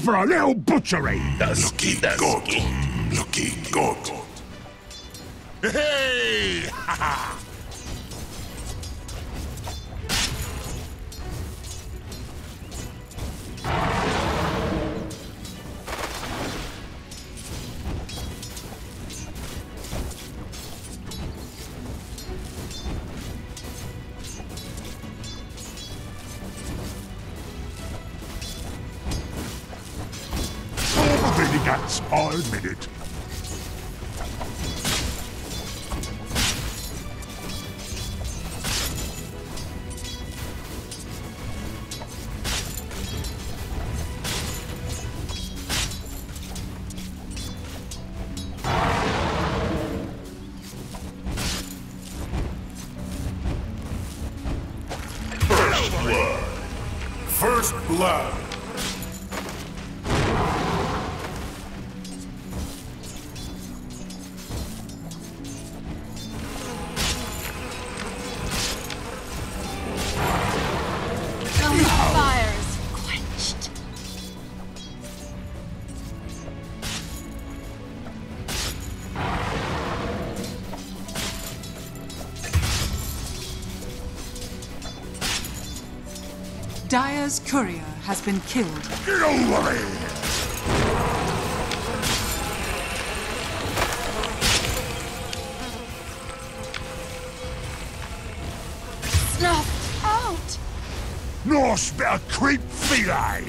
for a little butchery. Lucky God. Hey! Ha! That's all minute. First blood. Dire's courier has been killed. Don't worry! Snuffed out! No spare creep feline!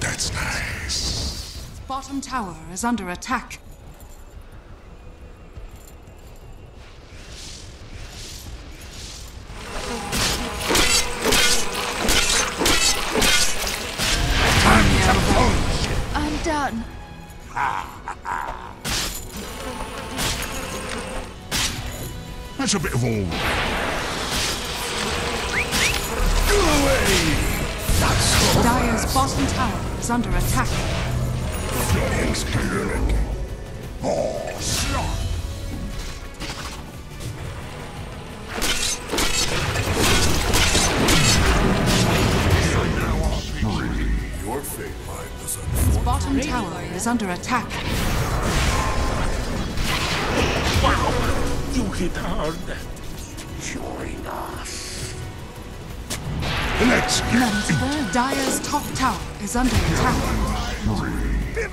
That's nice. Its bottom tower is under attack. I'm done. That's a bit of all. Go away! Dire's bottom tower is under attack. Oh, slot! Its bottom tower is under attack. Wow! You hit hard. Join us. Let's get it. Dire's top tower is under attack. Give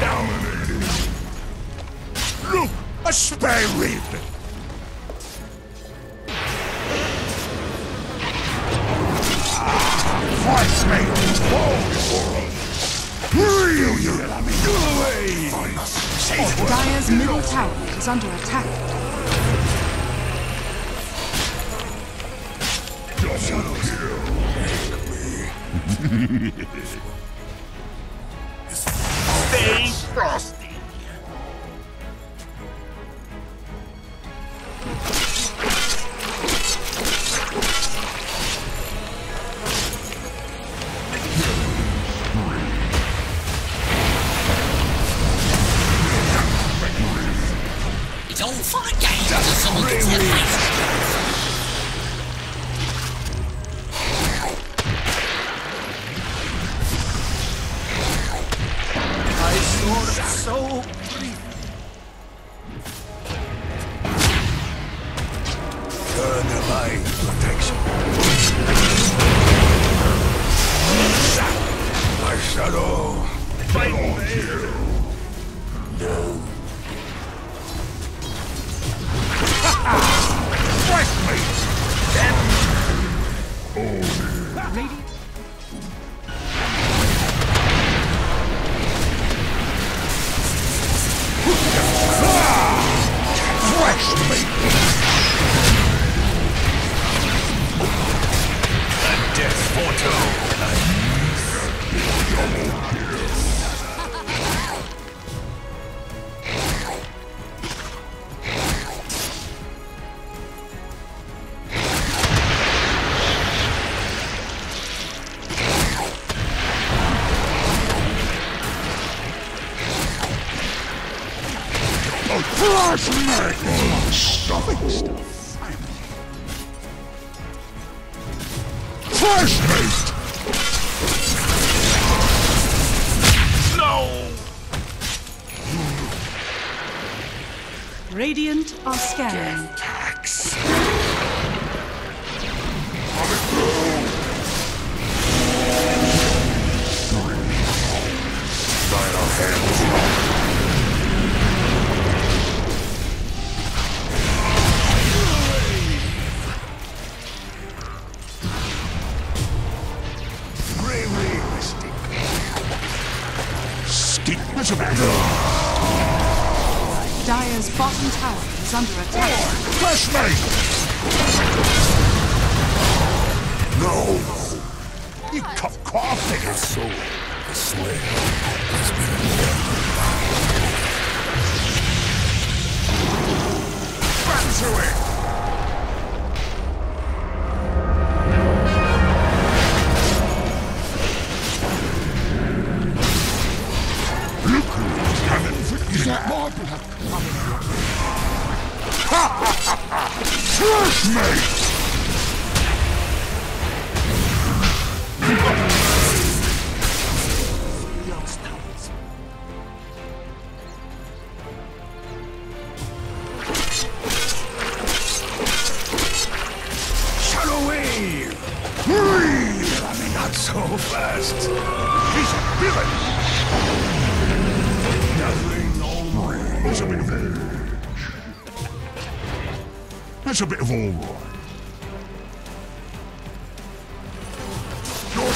Dominated. Look, a spare rib. Fight me! Fall before us! You love it! Go away! I must save it! Dire's middle tower is under attack. Double kill. Stay frosty. It's all for a game until someone gets their face. Radiant are scanning. Dire's bottom tower is under attack. Flashlight! No! You cough at your soul. The slayer has been born. Run to it! That's a bit of all right. You're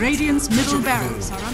Radiant's middle barracks are under.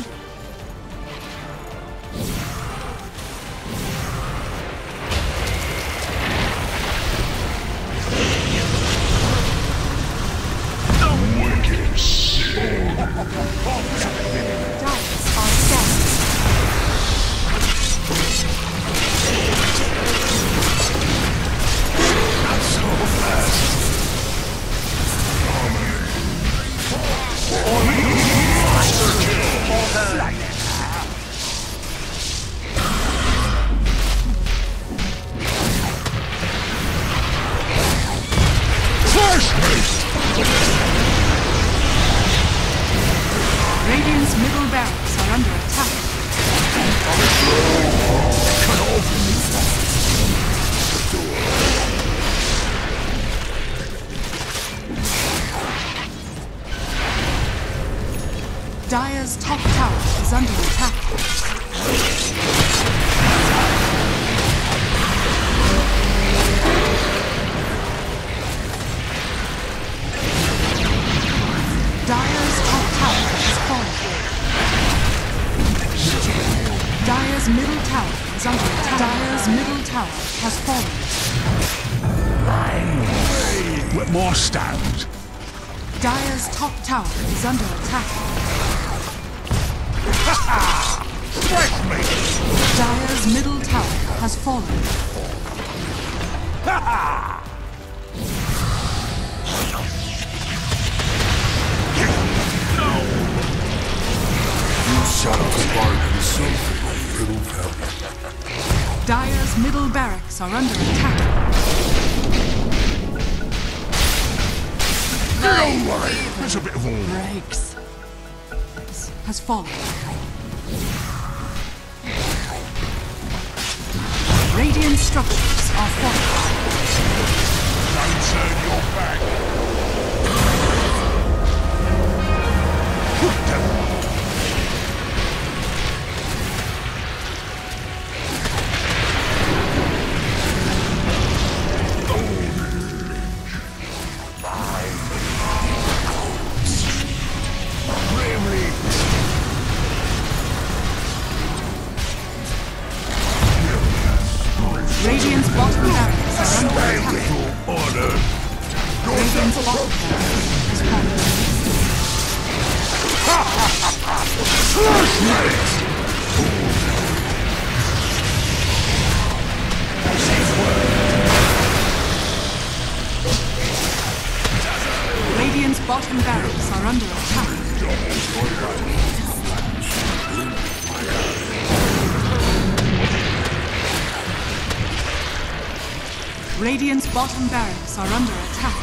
Dire's top tower is under attack. Dire's top tower is falling. Dire's middle tower is under attack. Dire's middle tower has fallen. get more stones. Dire's top tower is under attack. Ha me! Dire's middle tower has fallen. Ha no! You shadows bargain so for little help. Dire's middle barracks are under attack. Don't worry, there's a bit of all. Breaks. Has fallen. Radiant structures are falling. Don't turn your back. Put them. Radiant's bottom barracks are under attack. Order. Radiant's bottom barracks is falling. Ha ha ha ha! Slash it! Radiant's bottom barracks are under attack. Radiant's bottom barracks are under attack.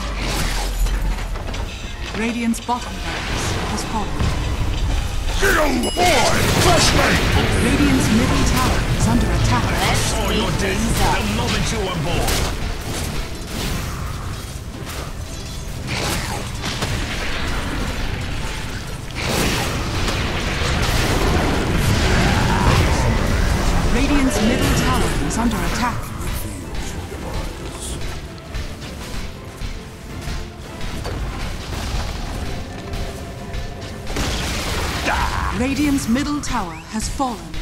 Radiant's bottom barracks has fallen. Kill boy! Flash me! Radiant's middle tower is under attack. I saw your death the moment you were born. Radiant's middle tower is under attack. Radiant's middle tower has fallen.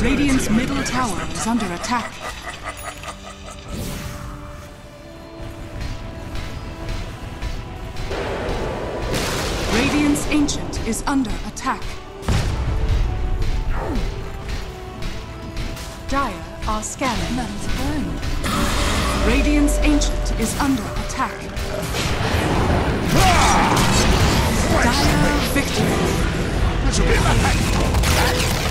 Radiant's middle tower is under attack. Radiant's Ancient is under attack. Dire are scanning. Radiant's Ancient is under attack. Dire victory.